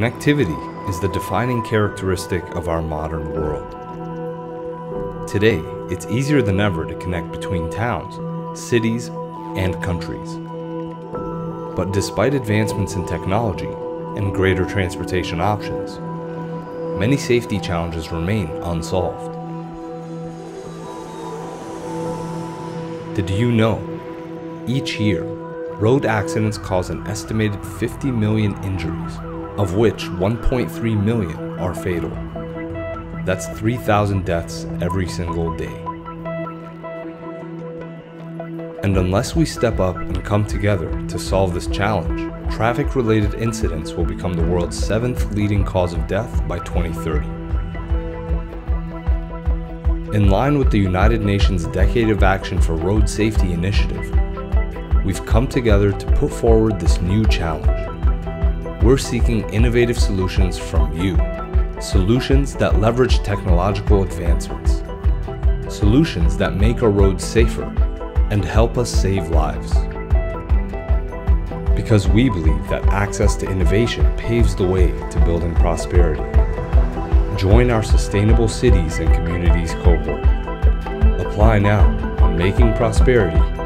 Connectivity is the defining characteristic of our modern world. Today, it's easier than ever to connect between towns, cities, and countries. But despite advancements in technology and greater transportation options, many safety challenges remain unsolved. Did you know? Each year, road accidents cause an estimated 50 million injuries, of which 1.3 million are fatal. That's 3,000 deaths every single day. And unless we step up and come together to solve this challenge, traffic-related incidents will become the world's 7th leading cause of death by 2030. In line with the United Nations Decade of Action for Road Safety Initiative, we've come together to put forward this new challenge. We're seeking innovative solutions from you, solutions that leverage technological advancements, solutions that make our roads safer, and help us save lives. Because we believe that access to innovation paves the way to building prosperity. Join our Sustainable Cities and Communities cohort. Apply now on MakingProsperity.com.